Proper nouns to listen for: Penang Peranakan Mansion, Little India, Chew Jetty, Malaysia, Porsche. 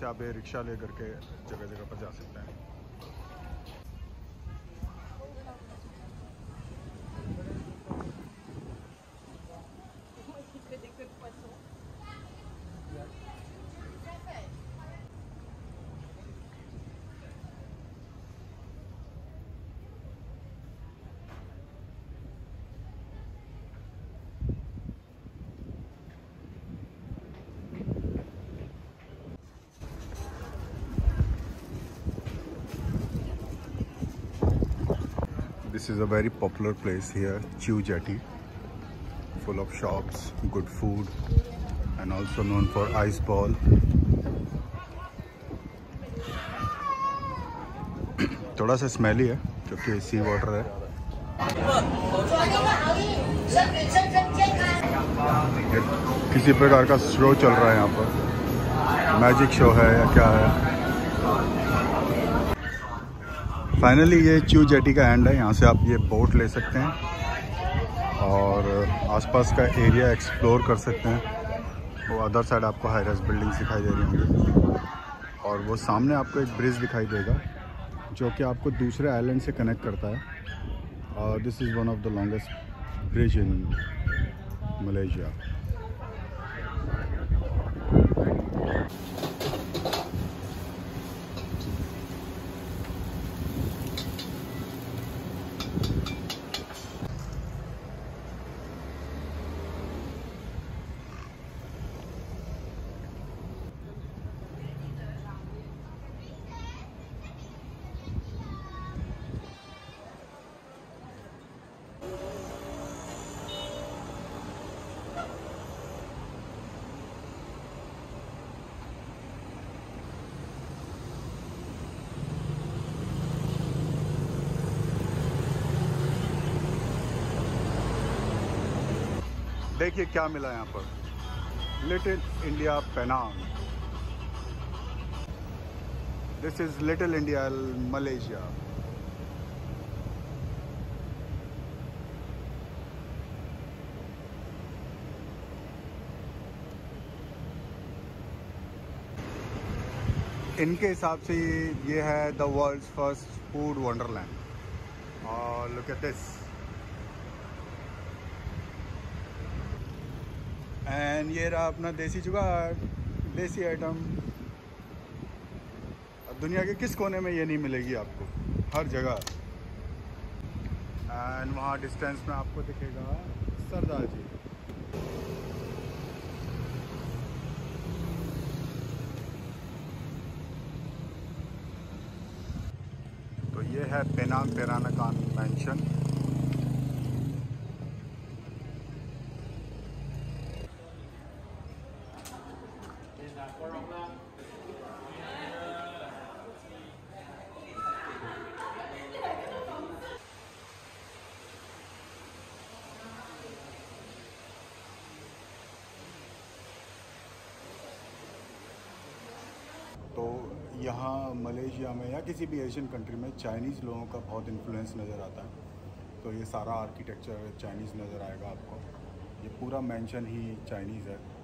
से आप रिक्शा ले करके जगह जगह पर जा सकते हैं। This is a very popular place here, Chew Jetty, full of shops, good food, and also known for ice ball. थोड़ा सा स्मेली है क्योंकि सी वाटर है। किसी प्रकार का शो चल रहा है यहाँ पर, मैजिक शो है या क्या है। फाइनली ये च्यू जेटी का एंड है, यहाँ से आप ये बोट ले सकते हैं और आसपास का एरिया एक्सप्लोर कर सकते हैं। वो अदर साइड आपको हाई राइज बिल्डिंग्स दिखाई दे रही होंगी और वो सामने आपको एक ब्रिज दिखाई देगा जो कि आपको दूसरे आइलैंड से कनेक्ट करता है और this is one of the longest bridge in Malaysia. देखिए क्या मिला यहाँ पर, little India Penang. This is little India Malaysia. इनके हिसाब से ये है the world's first food wonderland और लुक एट दिस। एंड ये रहा अपना देसी जुगाड़, देसी आइटम। अब दुनिया के किस कोने में ये नहीं मिलेगी आपको, हर जगह। एंड वहाँ डिस्टेंस में आपको दिखेगा सरदार जी। तो ये है पेनांग पेरानाकान मेंशन। तो यहाँ मलेशिया में या किसी भी एशियन कंट्री में चाइनीज़ लोगों का बहुत इन्फ्लुएंस नज़र आता है। तो ये सारा आर्किटेक्चर चाइनीज़ नज़र आएगा आपको, ये पूरा मेंशन ही चाइनीज़ है।